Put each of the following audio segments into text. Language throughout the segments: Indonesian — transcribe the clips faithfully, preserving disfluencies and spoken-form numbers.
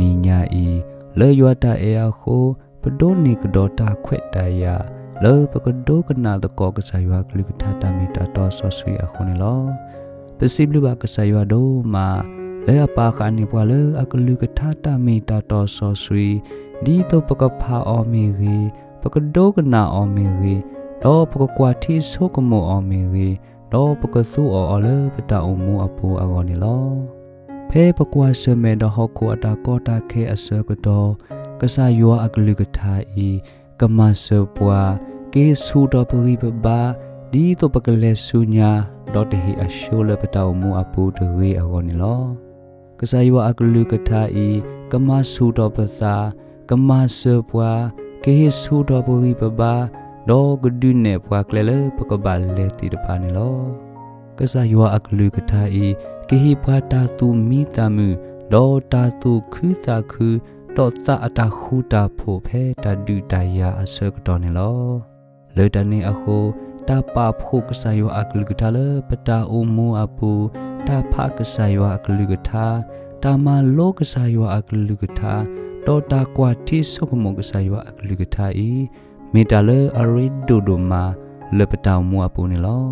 ninya i le yuata ea ho pedoni kedota kwetaya le pekedo kenal teko kesayua kelikitata mitato soswi akunilo pesibli ba kesayua do ma le apa kani pale akelikitata mitato soswi di to pekepa omiri pekedo kena omiri do pekekuati sokemu omiri do pekesu o ole peta umu apu akonilo Pe pekuasa meda hoku ada kota ke asa kedo kesayua agli ketai kemasa pua ke sudah peri beba di to pekelesunya dotehi asyula petaumu apu deri aronilo kesayua agli ketai kemasa do pesa kemasa pua ke sudah peri beba do gedune pua klele pekebale ti depanilo kesayua agli ketai Kehi pata tu mitamu do tatu kusaku do sa atahuta pope tadu daya asekotonelo ledane aku tapa phu kesayo aglugutale peta umu apu tapa kesayo aglugutha tama lo kesayo aglugutha do takwati sukumo kesayo aglugutha i medale aridodoma le peta umu apu nelo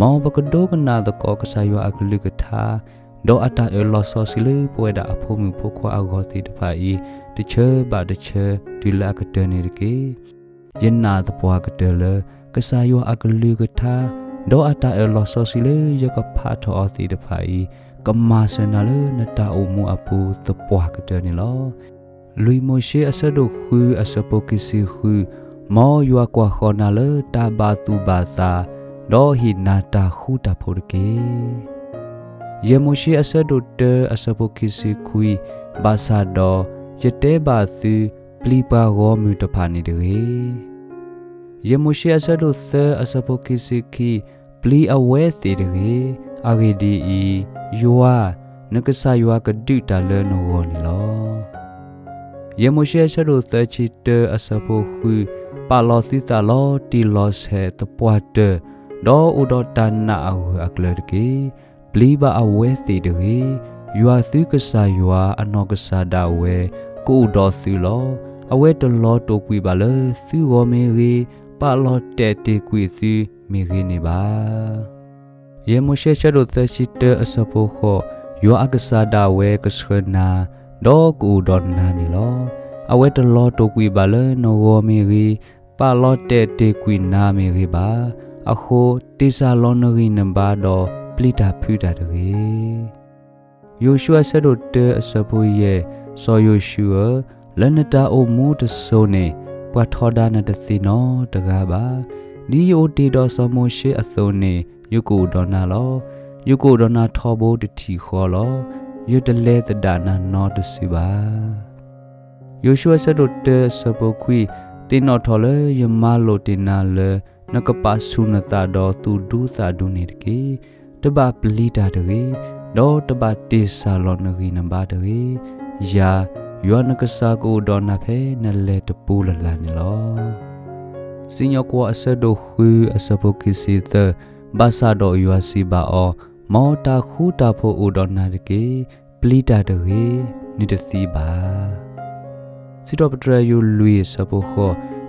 Mau bekedo kena teko kesayua agli ketha do ata eloso sile pueda apu mupoko agoti depai dece ba dece dila kedeni riki yena tepua kedele kesayua agli ketha do ata eloso sile jaka pato oti depai kemasenale neta umu apu tepua kedeni lo lui moshe asedo khu asapokisi khu mau yua kwa khonale tabatu bata Do hinata huda porke Yemoshi asa dote asa pokisi kui basa do yete batu plipa romu tepani diri Yemoshi asa dote asa pokisi ki pli aweti diri aridi i yua nekesayua keduta le noronilo Yemoshi asa dote cite asa poku palosita lo tilos he tepuade Do udotan na au aklerki bliba aweti diri yuathi kesayua ano kesadawe ku udothilo awete lo to kui bale siwo miri palo tete kui si miri ni ba Yemoshe chadote sita asapoko yu akesadawe kesena do ku udonna ni lo awete lo to kui bale no miri palo tete kui na miri ba Aku desa loneri nembado pelita puda diri. Yosua sedode asabuye so Yosua leneda umu desone buat hoda nada sino deraba di yodi dosa Moshe asone yuku donalo yuku dona tobo de tikolo yodele tedana no desiba. Yosua sedode asabukui tinotole yemalo tinale Nakapasunata do tudu tadunirki teba pelita deri do teba desa loneri namba deri ya yuana kesaku donape nele tepu lelanilo sinyokwa asedohu asapokisita basado yuasibao mau taku tapo udonarki pelita deri nidesiba sidopetra yu lui sapoho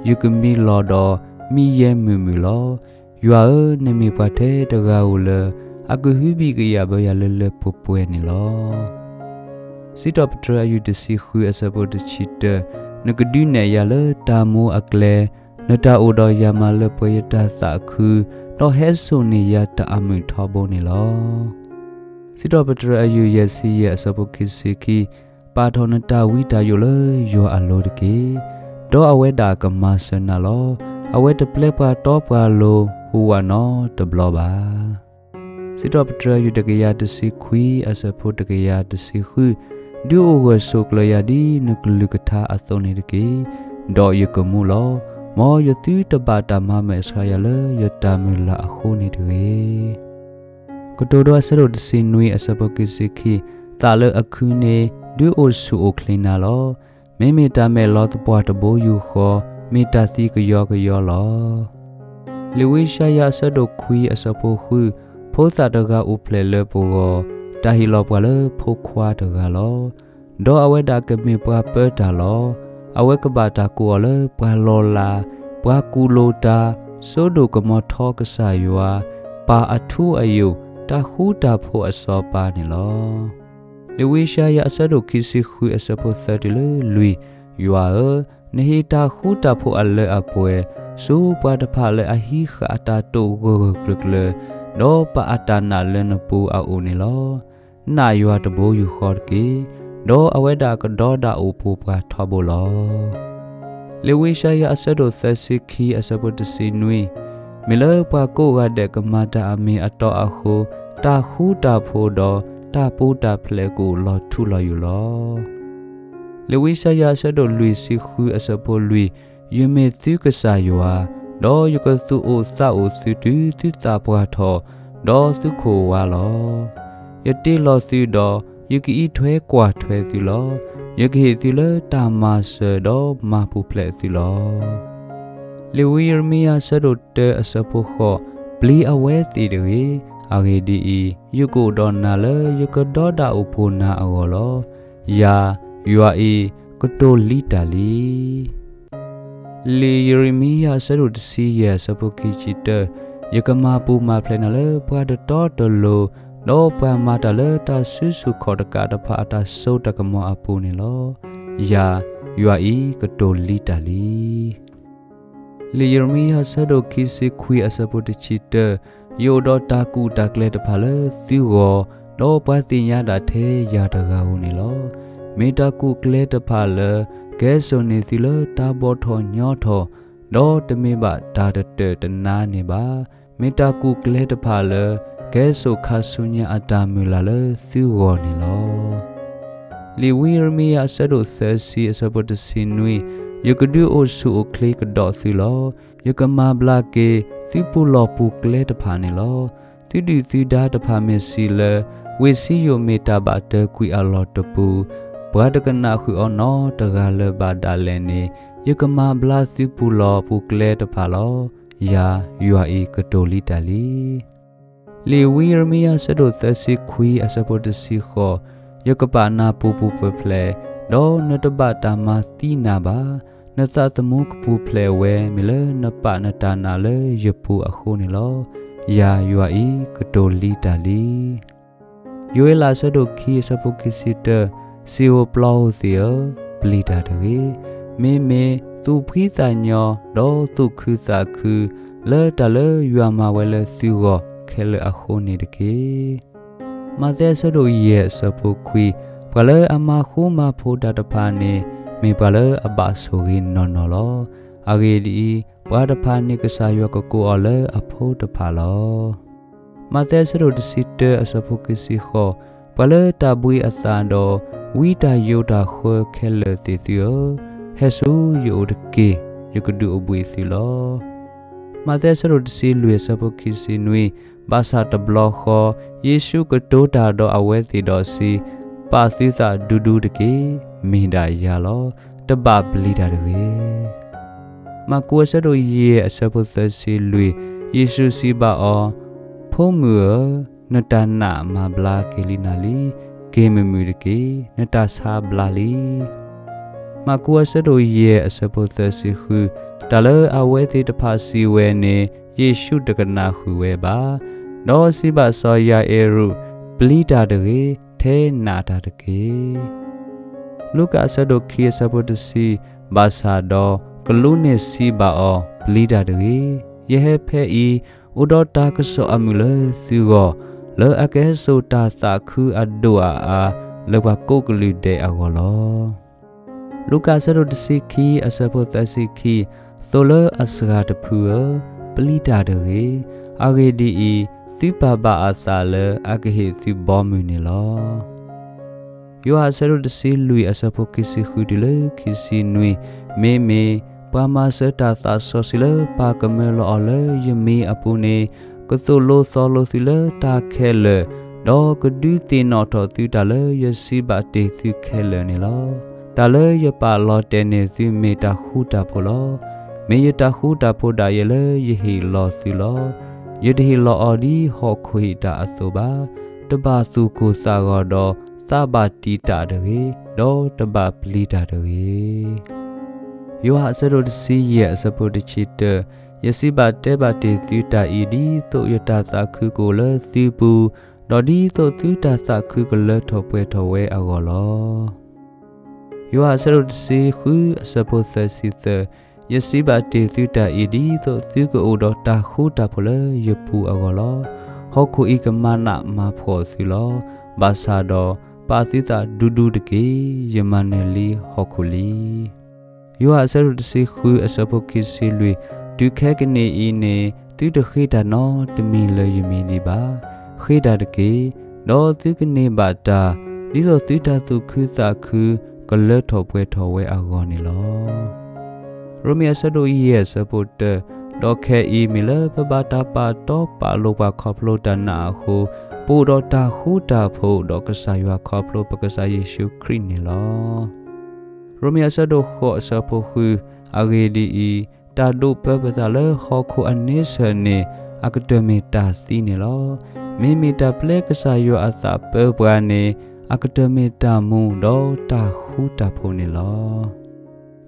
yukumi lodo Miye mumilo, yuae nemi pate dagaule, aku hubi gaya bayalele popuenilo. Sidop tra ayu desihu asabo decita, negedune yale tamu akle, neda udo yamale poyeda taku, no hesuni ya ta amu tabonilo. Sidop tra ayu yesi ya asabo kisiki, pato neda wita yule, yo alodiki, do aweda kemasenalo. Awe teplepa topa lo huwano tebloba Sidopetra yudakaya desikui asapu dakaya desihu Diuwe suklayadi nuklukata athonidiki Do yukamulo Mo yutu tebata mame esayale yutamila akhunidiri Kedodo asadu desinui asapu kisiki Tale akune diuwe suuklinalo Meme tame lo tepuah tebo yuho Mitasi keyo keyo lo Lewisha ya sadokui asapohu Posa daga uple le poro Tahilo pala pokwa daga lo Do awe da kemi prape dalo, awe kebata kuole pralola, prakuloda, sodo kemoto kesayua, pa atu ayu, tahu dapu asopa nilo. Lewisha ya asado kisi hui asapo thadile lui, yuae, nehi tahu dapu ale apoe, su pradapale ahi ka atato gurukle, do pa atana le nepu au nilo, na yua debo yuhorki. Do aweda ke do da upu pratobolo. Lewisha ya asado thesiki asabo desinui. Mila paku rade kemada ami atau aku tahu dapu do tapu dapleku lo tulayulo. Lewisha ya asado lui siku asabo lui. Yumetu kesayua. Do yuketu uta utu tu tu taprato. Do tu kuwalo. Yati lo tu do. Yuki i twe kwa twe tilo, yuki tilo tama sedo mapu ple tilo. Liwir mi asadote asapoho, bli awe tidiri, ari di i, yuku donale, yuka doda upuna agolo, ya, yua i, ketoli tali. Liwir mi asadot si ya sapoki cita, yuka mapu maplenale, pradato dolo. Do pramata le ta susu kodaka dapa atas soda kemo apuni lo ya yuai kedoli dali liyermi hasado kisi kui asapoti cita yodo taku dakle dapa le tiwo do patinya date ya dagauni lo metaku kle dapa le kesoni tile taboto nyoto do temeba dadete tenani ba metaku kle dapa le keso kasunya ada mulale thiwoni lo liwirmi asado thesi asabot sinui yukudu osu okle kedot thilo yukama blake thipulo pukle tephani lo tidi tida tephame sile wisiyo meta bade kui alo tepu bradakana kui ono dagale badalene yukama bla thipulo pukle tephalo ya yuai kedoli dali Liwir mi asado tesi kui asapode siho, yakapa na pupu peple, do netebata mati naba, netatemuk puple we mile nepa netanale yepu akunilo, ya yuai kedoli dali. Yuel asado ki asapoki sida, siwo plau thia, beli dadari, meme tu pritanyo do tu kutaku, le dale yuama wele siwo. Kele aku ni deki, masa sedo iya sepukui, pale amaku mapu dadapane, me pale abasurin nonolo, hari di padapane kesayu keku ole apu depalo, masa sedo deside sepukui siho, pale tabui asando, widayu dahu kele titio, hesu yu deki, yukudu ubui silo, masa sedo desilu sepukui sinui. Basa tebloko Yesu kedoda do awe tidosi pasti tak dudu deki midaya lo tebab lidah deki makuasa do ye asaputasi silui Yesu si bao pomue netana mabla kelinali kememu deki netasa blali makuasa do ye asaputasi hu tala awe tidapasi wene Yesu dekena huwe ba do si baso ya eru beli dadari te nada deki luka sadoki sabodesi basado kelune si bao beli dadari yehe pei udota keso amule sigo le ake so ta saku adoa a le bako kelude agolo luka sadodesi ki asabodesi ki sole asra de pure beli dadari are di tiba ba asale akhe tiba munilo yo asero desilui asapoki sihudile kisinui meme pamasa tata sosile pakamelo ole yemi apune ketulo solo sile takhele do keduti noto tudale yesi bate tikhele nilo tale yapa lo tene simeta huta polo meyeta huta poda yele yehi lo silo Yudhi lo odi hokui da asoba, teba suku sagodo, sabati tadere do teba pli tadere yo ha sero disi ya sapo de chita yesi bate bate tita idi to yata sakhu ko le sibu do di to tita sakhu ko le thopwe thowe agolo yo ha sero disi khu sapo sasita yesi bate tita idi to tiko do ta khu ta phole yepu agolo hoku ikamana ma pho silo basado pasita dudu deke yemaneli hokuli yo ha sero disi khu sapo kisi lui Du kek ni ini tu de khida no demi le yemi ni ba khida de ke no tu kene ba ta di lo tu ta tu khu sa khu kala tho pwe tho we ago ni lo Romia sado ye support do khe i mi le pa ba ta pa to pa lo ba khoplo dana ho pu do ta hu ta pho do ka sa ya khoplo pa ka sa Yesu Christ ni lo Romia sado kho support hu agedi i Tadu pebetale hoku anisane akademita sini lo mimita ple kesayo asa pebwane akademita mudo tahu tapone lo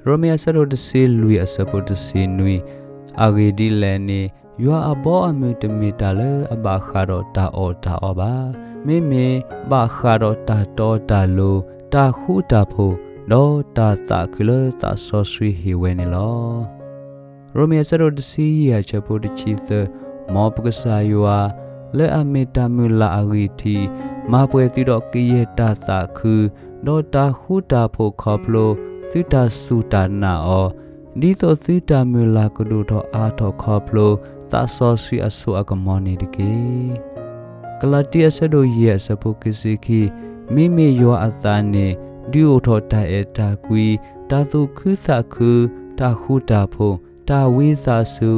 Romia sero desi lui asapo desi nui agedi lene yua abo amutemitale abakaro ta o ta oba mimi bakaro ta to talu tahu tapo do ta takile ta soswi hiwene lo Romia sero desi ya capo de chita mo pekesayua le ameta mula agiti ma pwe tido kiye ta sakhu do ta huta pho khoplo sita sutana o di to sita mula kudu tho a tho khoplo ta so swi asu akamoni deke Galatia sero ye sapo kisiki mimi yo atane diu tho ta eta kui ta su khu sakhu ta huta pho Ta wisa su,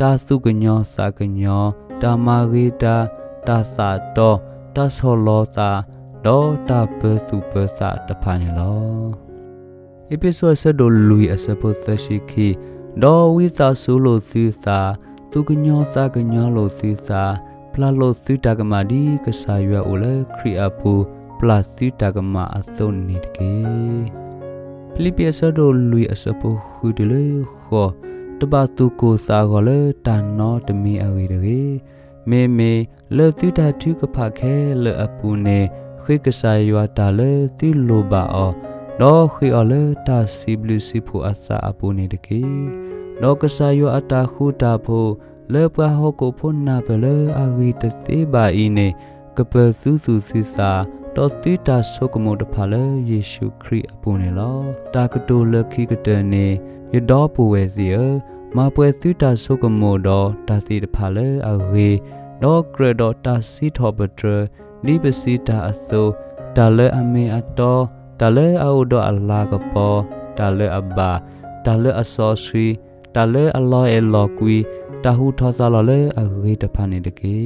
ta su kenyo sa kenyo, ta marita, ta sa do, ta solo ta, do ta besu besa tepani lo. Episode sedului asapot sashiki, do wisa su lo si sa, tu kenyo sa kenyo lo si sa, pla lo si takamadi kesayua ule kri apu, pla si takama asun nidki. Filipia sedului asapot hudele ho, Tebatu ko sagole tanno demi agidere meme le tuta tu kepake le apune khe kesayua tale ti loba o do khe ole ta siblu sipu asa apune deke do kesayua atahu tapo le paho ko ponna bele agite seba ine kepesu susisa do tuta sokomo de pale Yesu Christ apune lo ta kedo le ki kedene Yedo puwe siya, ma puwe sita sukamo do tasi depale aghi, do kre do tasi topetre, di besita aso, tale ame ato, tale audo ala kepo, tale abba, tale asosri, tale aloe elokwi, tahu tosalole aghi depane deki.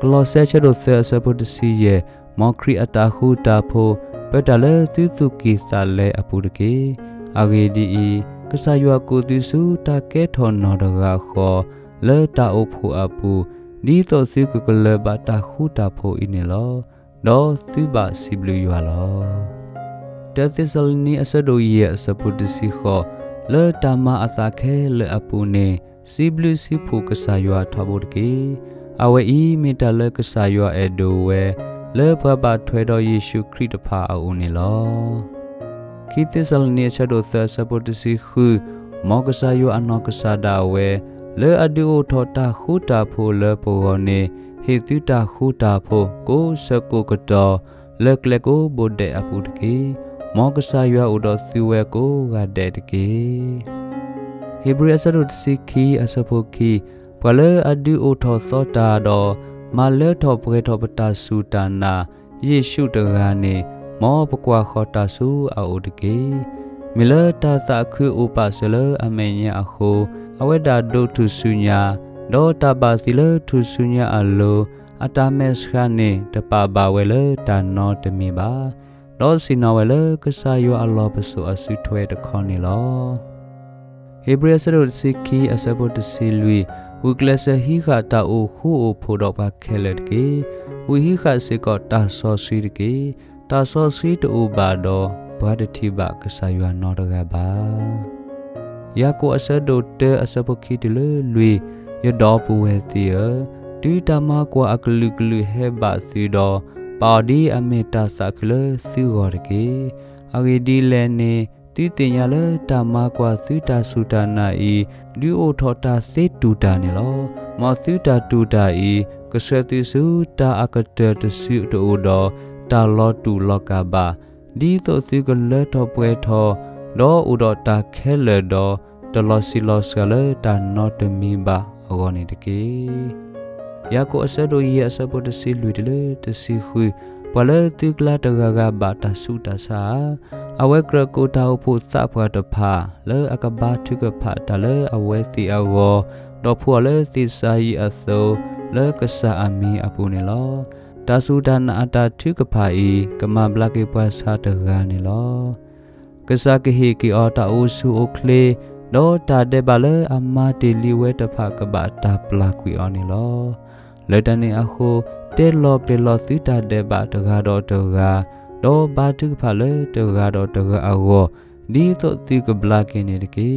Kolose chadose sepudisiye, mokri atahu tapo, pedale tutuki sale apudeki. Agedi kesayua kutisu take thono daga kho le ta ophu apu di to si kekele bata huta pho inelo do siba siblu yalo Tesalni asadoye asapudisi kho le tama asakhe le apune siblu sipu kesayua thabodke awe i metale kesayua edowe le baba thwedo Yesu Christ pha aunelo Kita salni sadosa sapotisi khu mokasayo anokasadawe le adio thota huta pho le pogone hituta huta pho ko sako kedo le kleko bode apudke mokasayo udosiwe ko gadetke Hebrea sadotisi khi asapoki pale adio thosota do male thopre thopata sutana Yesu dagane Mau pekwa kota su audiki Mila ta sakhu upasele amenya aku Awe dado tusunya Do tabasile tusunya alo Atameskane Tepa bawele dano demiba Do sinawele kesayu Allah besu asu twe dekoni lo Hebrea sedut siki asabot desilui Uglese hika ta uhu upodok pakeletki Wihi kasiko taso sirki taso sirtu ubado berada tiba kesayuan norgaba. Ya ku asa dote asa poki dile lui ya dopu wetia di tama ku aklu klu hebat sido padi ameta sakle siwarki agi dilene titinya le tama ku asita sudanai di otota sedudane lo masuda dudai keseti suda akede desik doodo talo dulo kaba di toti kele to preto do udo ta kele do telo silo skele dan no demi ba roni deki ya ko asado iya asabo desi lui dele desi hui pale tikla daga bata suda sa awe kreko tau puta pradapa le akaba tukapa dale awe ti awo do puale ti sai aso le kesaami apunelo tasudan ada tukapai kemablaki puasa deganelo kesakihi ki ota usu okle do tade bale amma diliwe tepa kebata pelakui onelo ledani aku telok telok tidak debat degado dega do batu pale degado dega awo di tok ti keblaki niki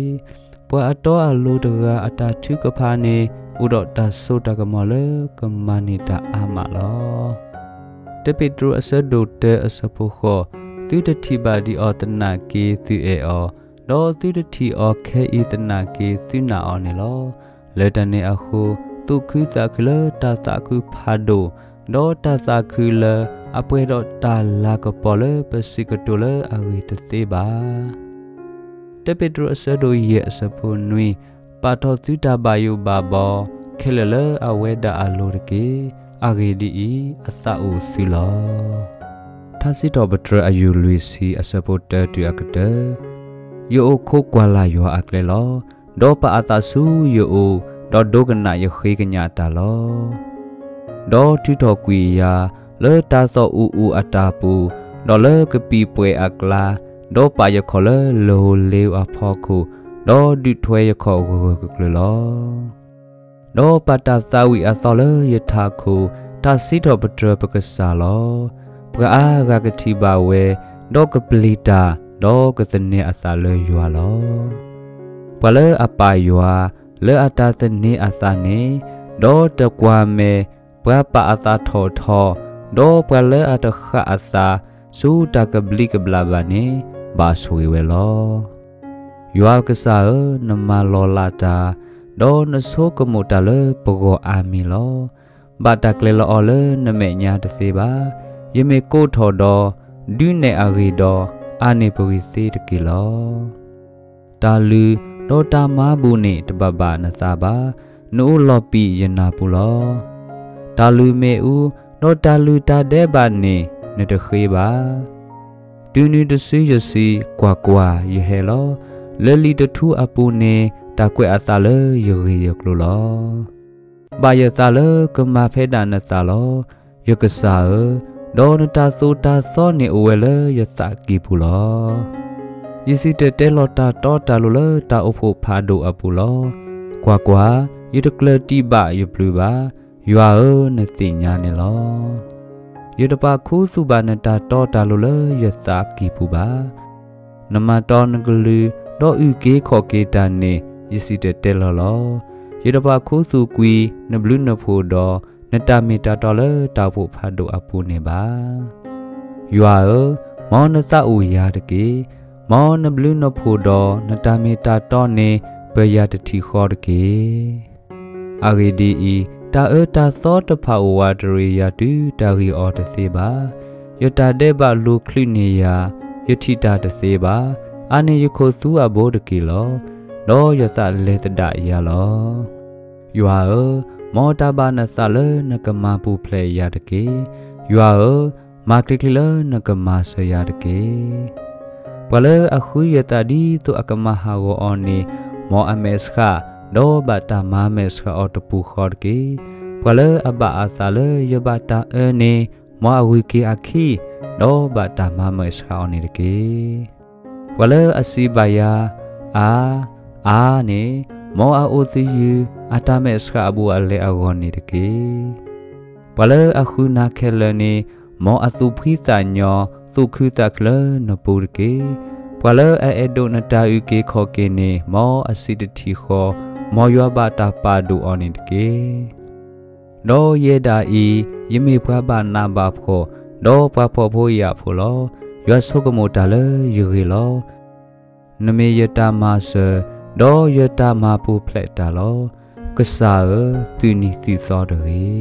buat atau alu dega ada tukapane udok taso dagamole kemanita amalo tepidru asedote asepuho tudetiba di otenaki tueo do tudeti oke itenaki tunaonelo ledane aku tukisakle tasaku phado do tasakule apredo talakapole pesiketule aritetiba tepidru asedoye asepunui Pato tidak bayu babo kelele aweda alurki agidi i asau silo. Tasi dobetre ayu luisi asapoda diakede. Yo uko kuala yo aklelo do pa atasu yo u do do kena yo khi kenyata lo. Do tidokwi ya le tato uu atapu do le kepipwe akla do pa yo kole lo leu apoku. Do ditwe ya kau guguglelo. Do pada sawi asole ya taku tasi do betre bekesalo. Praa rageti bawe do kepelita do keseni asale yualo. Pale apa yua le ada seni asane do tekwame berapa asa toto do pale ada kha asa sudah kebeli kebelabane basui welo. Yual kesae nema lolata do neso kemudale pego amilo badak lelo ole nemenya deseba yeme kotodo dune arido ane perisi dekilo talu do tama bune tebaba nasaba nu lopi yena pulo talu meu do talu tadebane nedekeba dune desi yesi kwa kwa yehelo Leli detu apune takwe asale yuri yaklulo Baya sale kemafedan salo yakesale Don tasu tasone uwele yasaki pulo Yisi tete lota tota lule ta ufu padu apulo Kwa kwa yudekle tiba yubluba yuae nesinya nilo Yudepaku subaneta tota lule yasaki puba Nematon gelu Do uke koke dane yisi tete lolo Yedapa kusu kui neblu nepodo Netame tatole tapu padu apu neba Yuae mau nesa uya deke Mau neblu nepodo netame tatone Beya teti khorke Agedi i tae taso tepa uwa dari yadu dari o teseba Yotadeba lu klinia Yotida teseba Ane yuko su abo dekilo do yasa le sedak ya lo yuae mau tabana sale nakema pu play ya deke yuae maklikile nakema saya deke pale aku ya tadi tu akema hawo oni mau ameska do batama meska otepu khorki pale aba asale ya bata ene mau awiki aki do batama meska oni deke Wala asibaya a a ne mo a uti yu atame ska abu ale agoni deki Pala aku nakelane mau atu pritanya tuku takle napurke. Pala aedo natauke kokene mau asiditiho mau yabata padu onitke. Do yedai yemi praba nabapko do prapopo yapolo yasokomotale yurilo. Neme yata mase do yata mapu pletalo kesare tunisi sodere.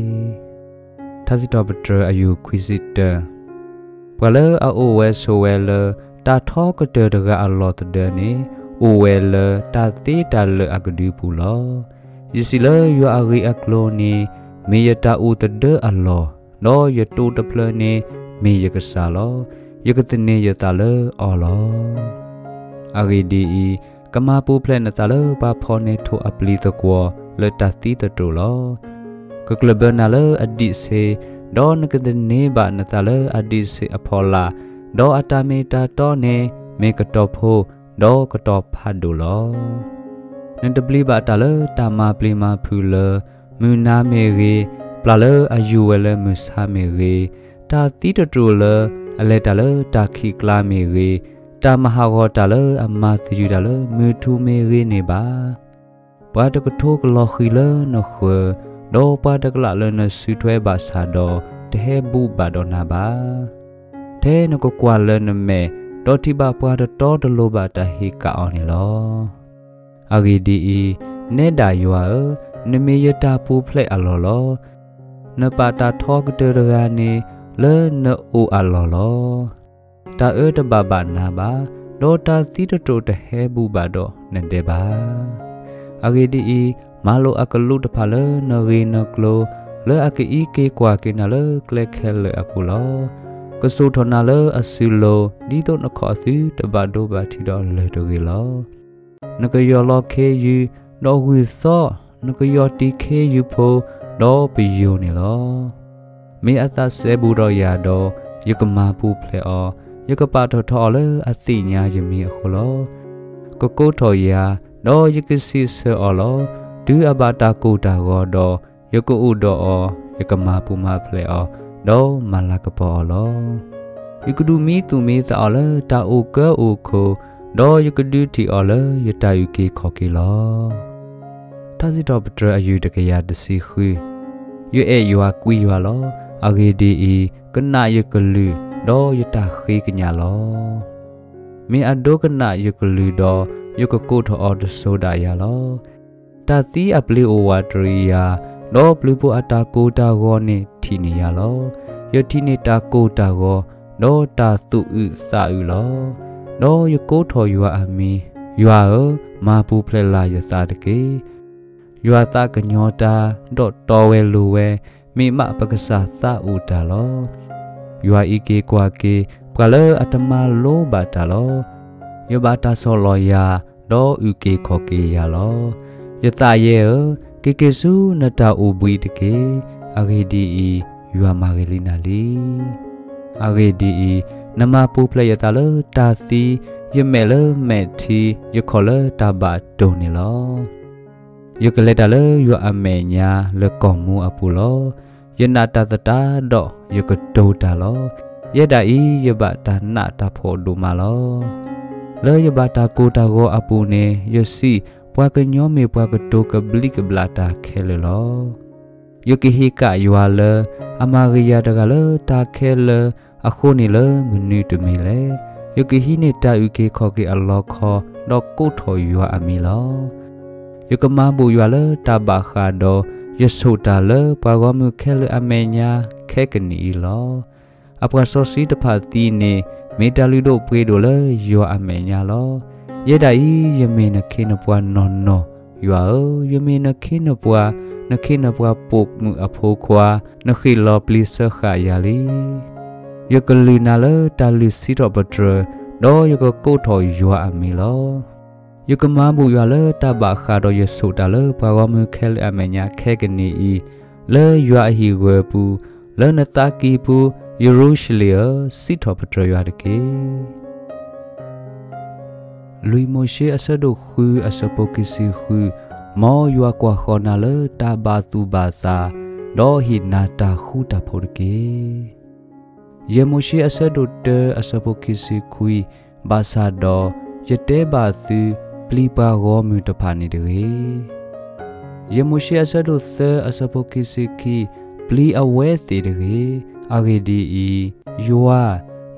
Tasitopatra ayu quisita. Pala a owes owele ta thok dera alot dene owele ta ti dal agdi pula. Yisile yu ari akloni me yata u tede allo. No yatu teplene me yakasalo. Yakatene yatale allo. Ari dii kamapu plenatale papone to apli takwa le ta ti tetolo. Keklebenale adik se don kedene ba natale adik se apola do atame tatone me ketopo do ketop hadulo nendebli ba tale tama plima pula muna mere plale ayuwele musa mere ta titotule ale tale taki kla mere ta mahago tale amma tiyu tale mutu mere ne ba ba to ketok lohile no khwe do pada kelalena situe basado tehebu badonaba te noko kualene me do tiba pada to de lobata hika onilo agi dii ne daywa ne meyata pu plek alolo ne pata thok derane le ne u alolo ta e de babanaba do ta ti to tehebu bado ne deba agi dii Malo akelu depale nerina klo le ake ike kwa kinale klekele apulo kesutonale asilo dito nakothi tebado batido le dogilo nakayolo keyu do huiso nakayoti keyu po do piyunilo mi ata seburo yado yukamapu pleo yukapato tole atinya yemi akulo kokoto ya do yukisi se olo Du abataku dagodo, yoko udo, yoko mapu mapleo, do malakapolo. Yoko du mitu mita ole, ta uke uko, do yoko du ti ole, yota yuki kokilo. Tazitopatra ayudakaya desihu. Yo e yua kui walo, agi dii, kena yoko lu, do yota hui kenyalo. Mi ado kena yoko lu do, yoko koto orde soda yalo. Tati apli owadria do plupu ataku dagone tinia lo yotini taku dago do tatu usa ulo do yokoto yua ami yua mapu plela yasatake yua ta kenyota do towe luwe mima pekesah sa udalo yua ike kwake pale atema lo batalo yo batasolo ya do uke koke ya lo Yata ye kekesu nata ubui deke age dii yua magelinali age dii nama puple yatale tasi yemele meti yekole tabat donelo yekele tale yua amenya lekomu apulo yenata tata do yekedo dalo yedai yebata nata podumalo le yebata kotago apune yosi Wakenyo me waketo kebeli kebelata kelelo. Yoki hika yuale, amaria dagale ta kele, akonile menute mele. Yoki hine ta uke koki aloko, do koto yua amilo. Yoki mabu yuale tabakado, yesotale, pagamu kele amenya, kekeni ilo. Aprasosi depatine, medaludo predole yua amenya lo. Yedai yemena kinapua nono, yuao yemena kinapua, na kinapua pukmu apokwa, na kilo plisa khayali. Yokalunala talu sitopatra, do yokakoto yua amilo. Yokamabu yuala tabakado yasotala, paramu kel amenya kegani, le yua hiwebu, le natakipu, Yerushalia sitopatra yuadake. Lui Moshe asadohu asapokisihu mau yuakwa khonale tabatu basa Lohi nata huda porge. Ye moshi asa dote asa pokisi kui basa do jete batu plipa romu topani dere. Ye moshi asa dote asa pokisi ki pli aweti dere aredi i yua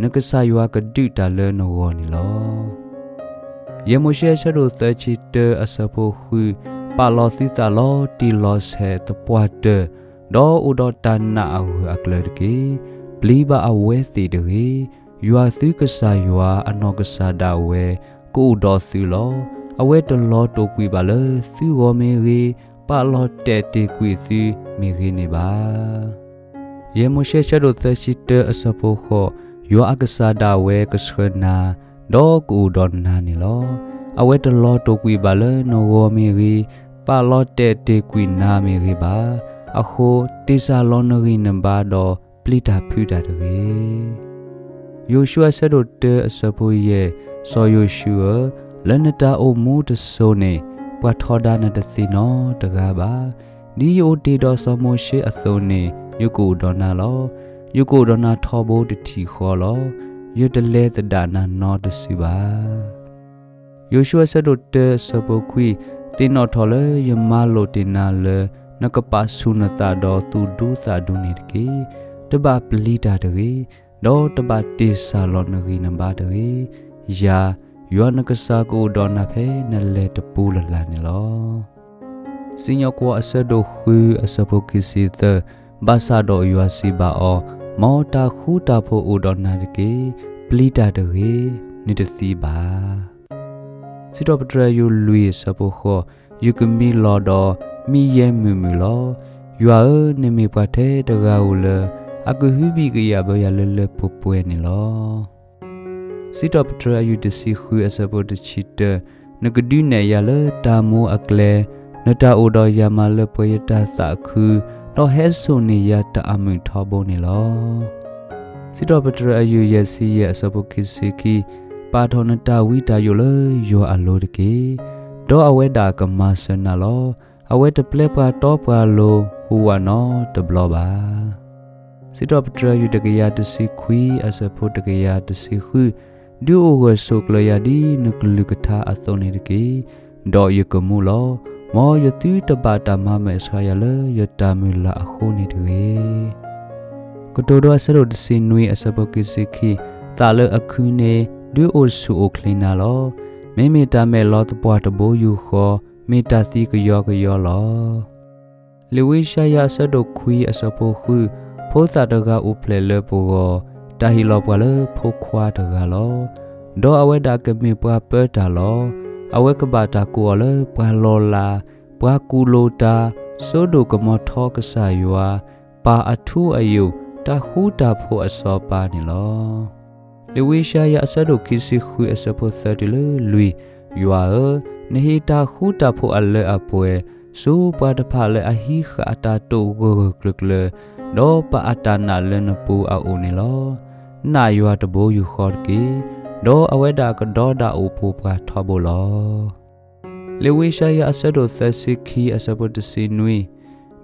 nekesa yua keduta le noroni lo. Ye moshi asa dote cite asa poku palotita lo tilos he tepuade. Do udotan na au aklergi bliba aweti deri yua thu kesayua ano kesadawe ku udothilo awetelo to kui bale thu omeri palo tete kui thu mirini ba ye moshe chadote site asapoko yua kesadawe kesena do ku udonanilo awetelo to kui bale no omeri palo tete kui na meri ba Aku Tesaloneri namba do plita puda dere. Yoshua sadote asapoye so Yoshua leneta omu tesone pathodana tesino teraba di yote do somoshe asone yukudona lo yukudona thobo tithiko lo yotele tadana no tesiba. Yoshua sadote asapokui tinothole yamalo tinale Nakapasuna tado tudu tadu nirki, teba pelita deri, do teba Tesaloneri namba deri, ya yuana kesaku donape nale tepula lanilo. Sinyokwa asa dohu asa pokisite, basa do yuasi bao, mau taku tapo udonarki, pelita deri, nidetiba. Sidopetra yu lui sapoho, yukemi lodo, Miye mumilo, yuae nemi pate dagaule, aku hubi gaya bayalele popuenilo. Sidopetra ayu desihu asapode cite, negedune yale tamu akle, neta udo yamale poyeta taku, no hesoni yata amu tabonilo. Sidopetra ayu yesi asapokisiki, patoneta wita yule yo alodiki, do aweda kemasenalo. Awe teplepa topa lo huwano tebloba. Sidopetra yudagaya desikui asapo dagaya desihu diuwe sokloyadi nuklukata athoniriki do yukamulo mo yutu tebata mame esayale yutamula akhonidiri. Kododo asaro desinui asapo kisiki tale akune diuwe suoklinalo meme tamelo tepua tebo yuho Medati kaya kaya la. Lewisa ya sadokui asapohu pota daga uplele poro dahila pala pokwa daga la. Do awe dagemi papa dala awe kebataku ala palola pakulota sodo kemoto kesayua pa atu ayu tahu dapo asapa nila. Lewisa ya sadoki sihu asapotha dile lui yuae Nihita huta po ale apoe, su pada pale ahika atato gurukle, do pa atana lenepu aunilo, na yu atabo yu horki, do aweda ke do da upu patabolo. Lewisa ya asado thesiki asabot sinui,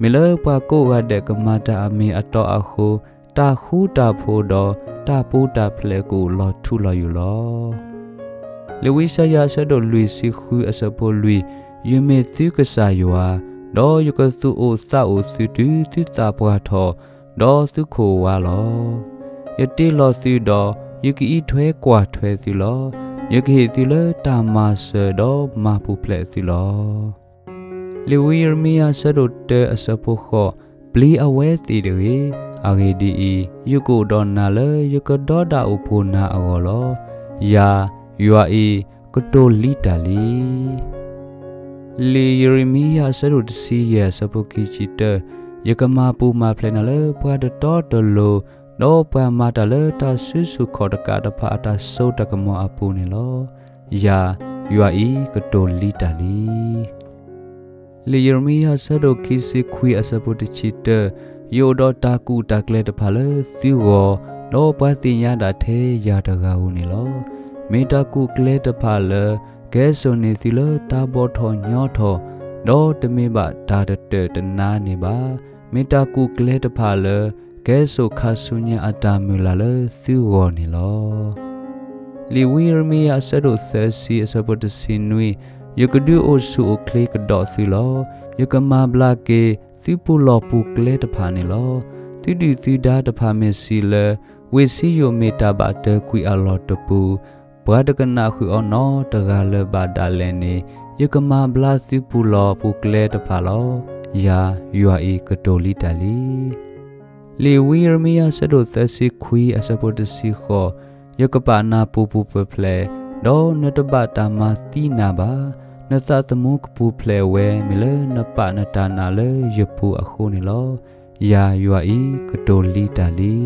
mila paku rade kemata ami atau aku, ta huta po do, ta puta pleku lo tulayulo. Lewisa ya sado lui sihu asapo lui yume tu kesayua do yukatu o tau tu tu tu tapuato do tu kowalo yati lo tu do yuki itwe kwa twe tu lo yuki tu le tamase do mapu ple tu lo Lewirmi ya sado te asapo ho pli awe ti diri agedi i yuko donale yuko doda upuna agolo ya Yuai kedoli dali Li Yeremia serut siya sepuki cita Yaka mapu maplenale pada todolo Do pamadale ta susu kodaka dapa atas soda kemo apu nilo Ya yuai kedoli dali Li Yeremia serut kisi kui asaputi cita Yodo taku takle dapale thiwo Do patinya date yadagau nilo Metaku kleta pala kesonethila tabothonyoth do temeba dadate tenaniba mitaku gled pale keso khasunya adamulale thuwonilo liwirmi asado thasi asapot sinui yokudu osu okle kedok thulo yokama blake thupulo pukle taphanilo tidi tida taphamisile wisiyo metabade kui alo tepu badakena kui ono tegale badalene yokama bla thupulo pukle taphalo ya yuai kedoli dali liwirmi asado thasi kui asapot sikho yokapana pupu peple do netebata mastina ba nata temu kepu plewe mile nepa netana le yepu aku nilo ya yuai kedoli dali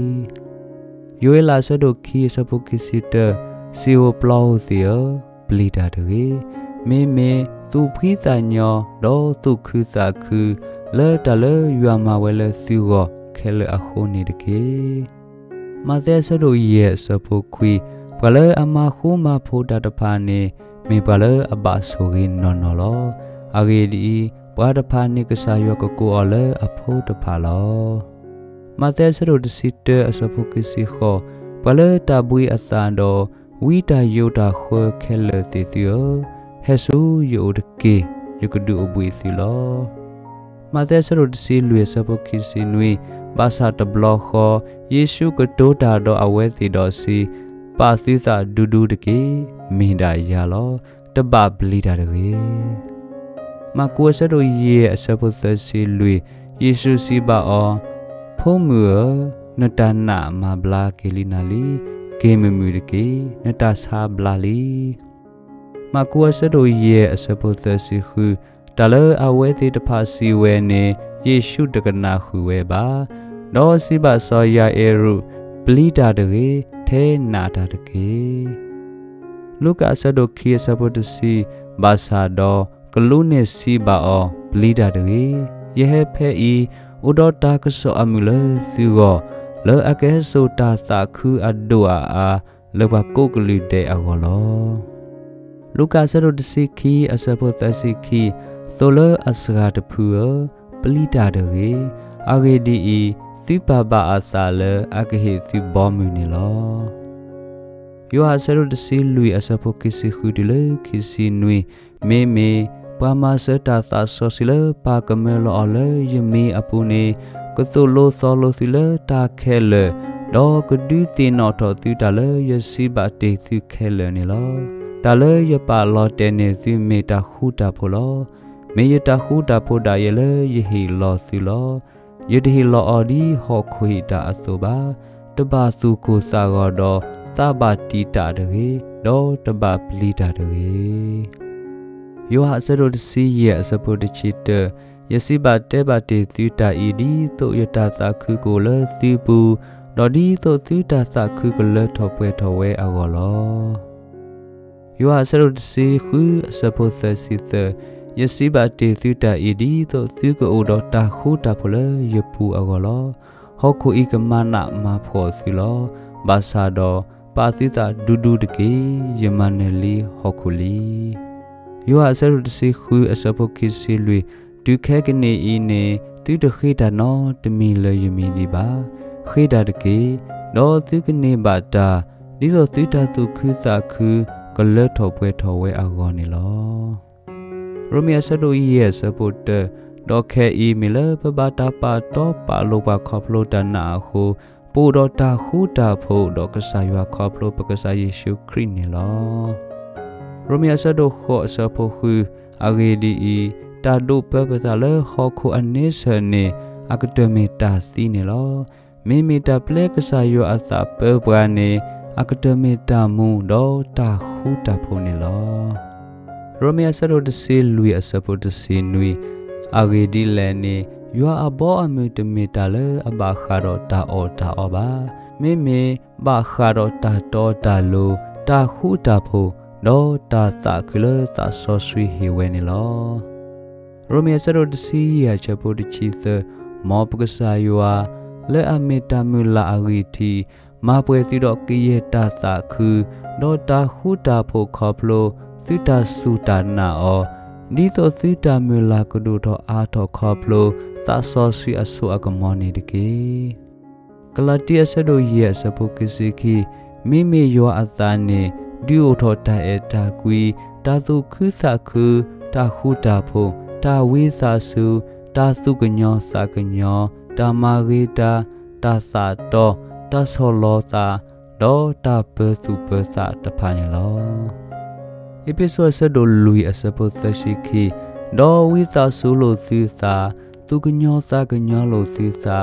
yuela sedoki sepuki sida siwo plau tia pelida deri meme tu pritanyo do tu kusaku le dale yuama wele siwo kele aku ni deki mase sedoye sepuki pale amaku mapoda depane me pale abasurin nonolo agedi padapane kesayo keku ole apo depalo mate serut sida asapuki siho pale tabui asando widayoda kho khele titio hesu yodke yukdu obui silo mate serut silwe asapuki sinui basa tabloho yesu kedoda do aweti dosi pasti tak duduk deki mihidaya lo tebab beli dari maku asado ye asapota silui yesu siba o pomue netana mabla kelinali kememu deki netasa blali maku asado ye asapota sihu tala aweti tepasi wene yesu dekena huweba no siba saya eru beli dari te nada deke luka sadoki sabodesi basado kelune sibao blida dege yehe phei udota keso amule sigo le akeso ta sakhu adoa a leba koklude agolo luka sadodesi ki asabodesi ki sole asra depue blida dege agedi Baba asale akhi thibomunilo yo asero desilui asapoki sihudile kisinui meme pamaseta tasosile pakamelo ole yemi apune ketulo solo sile takhele do kediti noto tidale yesibate thikhele nilo tale yapalo tene simeta huda polo meyeta huda podayele yehilo silo Yudhi lo odi hokui da asoba, teba suku sagodo, sabati da dere, do teba pli da dere. Yoha sedot si ye sepode cita, yesiba teba te suda idi, to yata saku gole sibu, dodi to suda saku gole tope towe agolo. Yoha sedot si hu sepose sita. Yesibate suda idi to suku udo tahu tapole yepu agolo hoku ikemana mapho silo basado pasita dudu deki yemaneli hokuli yo aseru desihu asapoki silui dukekene ine tudkhida no demile yemini ba khida deki no tukene bata dilo tuta tukhisa khu kale thopwe thowe agonilo Rumia sado iya sepude doke i mile pebata pato palupa koplo dan nahu pudo tahu dapu doke saywa koplo pekesayi syukri nilo. Rumia sado ho sepuhu agedi i tadu pebetale hoku anisene akademi dasi nilo mimi daple kesayu asap pebrane akademi damu do tahu dapu nilo. Romia sado desi lui asapo desi nui agedi lene yua abo ame demetale abakaro ta o ta oba meme bakaro ta to ta lo ta hu ta po do ta ta kule ta so sui hiwenilo Romia sado desi ya chapo dicithe mo pekesayua le ame tamula agedi ma pwe tidok kiye ta ta ku do ta hu ta po koplo Suda sudana o Ditothi damila kuduto ato koplo tasosi asu agamoni diki. Kaladia sedo ye sepukisiki mimi yo atane diuto taeta kui tatu kusaku tahutapo tawisasu tasu genyo sagenyo tamarita tasato tasolota do tabesubesak tepanilo. Episode sedului asapota shiki do wita sulo sisa tu genyo sagenyo lo sisa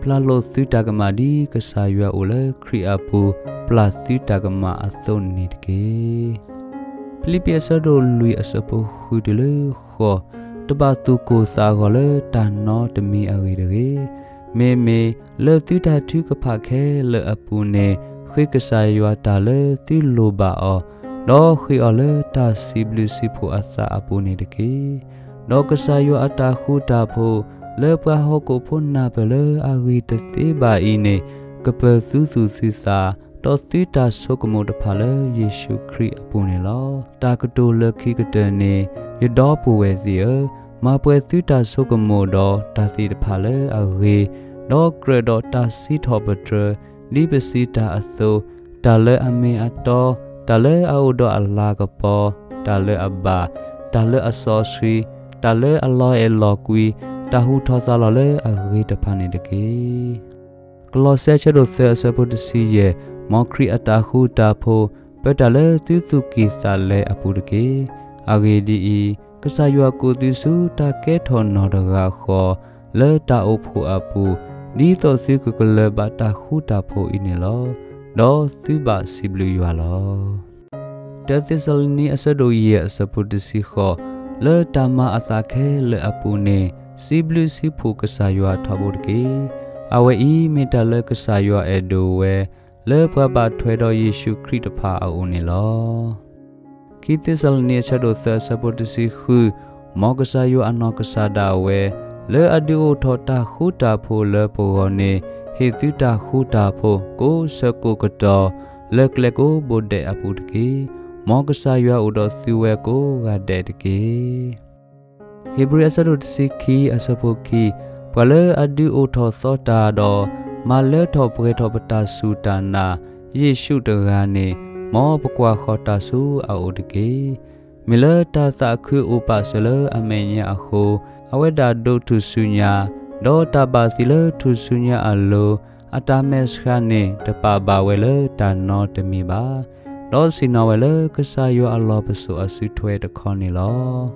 plalo sudagama di kesayua oleh kriapu plus sudagama asonidke. Filipia sedului asapohu dulu ho tebatu kosa gole tano demi aridere meme le tudatu kepake le apune khi kesayua tale ti loba o do khi ole ta siblu sipu asa apune deke do kesayua atahu dapo le pahoko pun nabele ari tetiba ini kebesusu sisa Toti taso kemuda pale Yesu Kri apunelo takudu leki kedene yedopu wezia ma puetu taso kemuda tasi pale ari do kredo tasi tobetre di besita aso tale ame ato tale audo ala kepo tale abba tale asosi tale ala elokwi tahu tosalale ari depanideki Kolose cerita seperti ye Mokri atahu dapo pedale tutuki sale apurke agedi kesayuaku tisu take tono dagakho le taupu apu di tosi kekele batahu dapo inilo do tiba siblu yualo. Datisalini asadoye asapudisiho le tama asake le apune siblu sipu kesayua taburke awe i medale kesayua edowe le baba twedo Yesu Kristo pa aunilo kiti salni sadosa sabodisi hu mogasayu anokasadawe le adio thota huta pho le porone hituta huta pho ko seko kedo le kleko bode apudki mogasayu udosiwe ko gadeki Hebrea sadodisi ki asapoki pale adio thota do Male topre topeta sutana Yesu derane mo pekwa khota su audike mile tasa khu upasele amenya aku aweda do tusunya do tabasile tusunya alo atameskhane tepabawele dano demiba do sinawele kesayu Allah besu asitwe dekonilo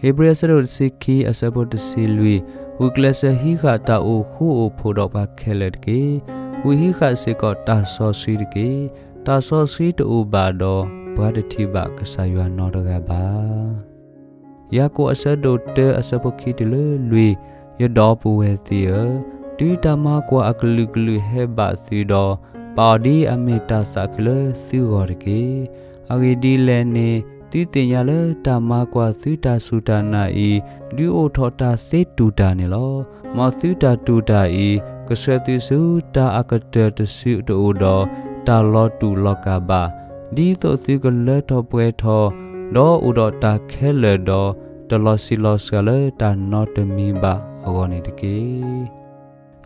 Hebrea sedot siki asabot silwi Uglesa hiha tau hu podokba keledke, uhiha seko taso sirke, taso sir ubado, pada tiba kesayuan noragaba. Yaku asa dote asa pokidele lui, ya dopu wetia, di tamakwa akeluglu hebat sido, padi ameta sakle siwarke, agidi lene. Titinyale tamakwa sita sudanai di othota setudanilo masuda tudai kesetisu ta akade desi udo talo tulokaba di tosikele topwetho do udo ta kheledo talo silosale tanno demiba agone deke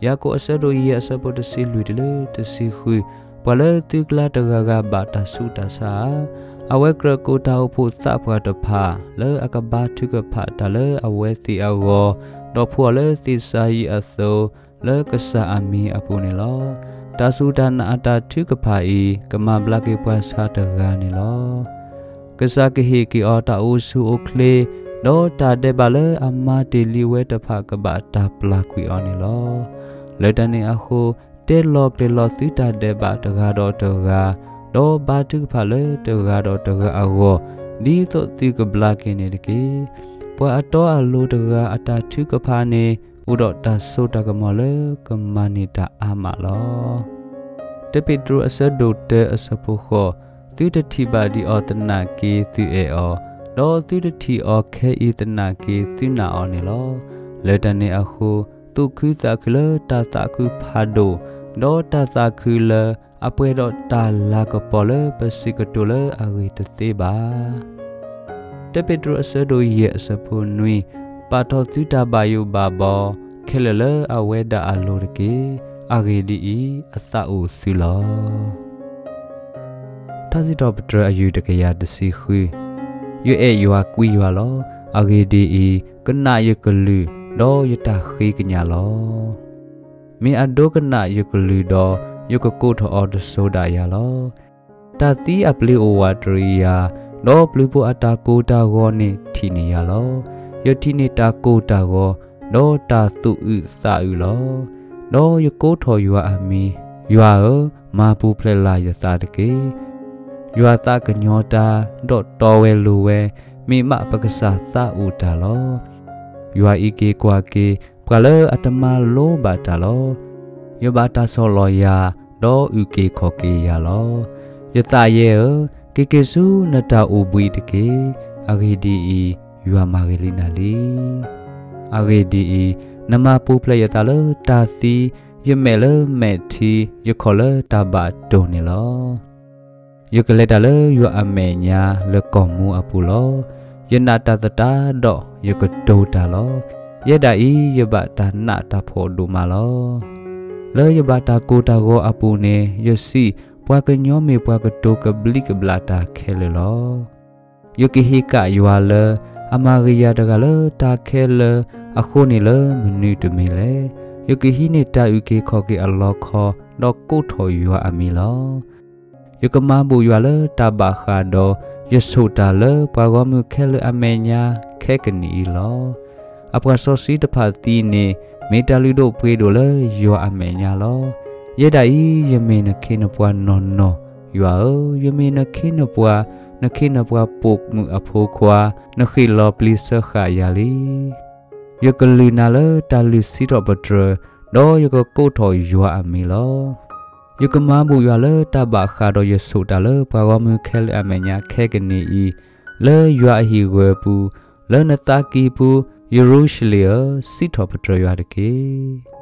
yako asado iya asapode siluidele tesihu pale tikla tagaga batasu tasa Awe kreko tau puta pradapa le akabatu kepada le awe ti awo dopu le ti sai aso le kesa ami apunilo tasudan ada tu kepai kemablaki puasa deganilo kesa kehiki o tau su ukle do tade bale amma diliwe tepa kebata pelakui onilo le dani aku telok telok tidak debat degado dega Do batuk pale tega do tega awo di to tiga belakini diki puato alu tega ata tiga pane udo taso taga mole kemani tak amak lo. Tapi dulu asa dote asa puho tidak tiba di o tenaki tu eo do tidak ti o ke i tenaki tu na oni lo. Ledane aku tuku tak kule tak taku pado do tak takule Apa dok tala kepala besi kedula hari tetiba. te Pedro se doye se punui patol tuda bayu babo kelele aweda alurki agedi asau sila tazi do Pedro ayu de kaya de sihu yu e yu akui walo agedi kena ye kelu do ye tahi kenyalo mi ado kena ye kelu do ye kekut ho de soda yalo tati apli owadria do plupu ataku dagone tini yalo yo tini taku dago do tatu sa ulo do yo ko tho yo ami yo a ma pu plela yo sa deke yo ta knyota do towe luwe mi ma pakasa sa udalo yo iki kwake pala atama lo badalo yo bata soloya do uke khoke yalo yo ta ye Kekesu nada ubui deke agedi yua magelinali agedi nama pu playatale tasi yemele meti yekole tabat donelo yekeletale yua amenya lekomu apulo yenata tata do yekedo dalo yedai yebata nata podumalo le yebata kotago apune yesi Pua kenyomi pua kedo kebeli kebelata kelelo Yuki hika yuale amaria dagale takele akhonile menu demile Yuki hini ta yuki koki aloko do kuto yua amilo Yuki mabu yuale tabakado yesudale pua gomu kele amenya kekeni ilo Apua sosi depatini medaludo pedole yua amenya lo Yedai yemena kinapua nono yuao yemena kinapua na kinapua puk mu apukwa na khilo plisa khayali yakalunala talisiro badra do yakakotho yua amilo yakamabu yuala tabakha do yesudala pawamu khel amenya khegni i le yua hiwebu le nataki bu yerushalia sitho badra yuadake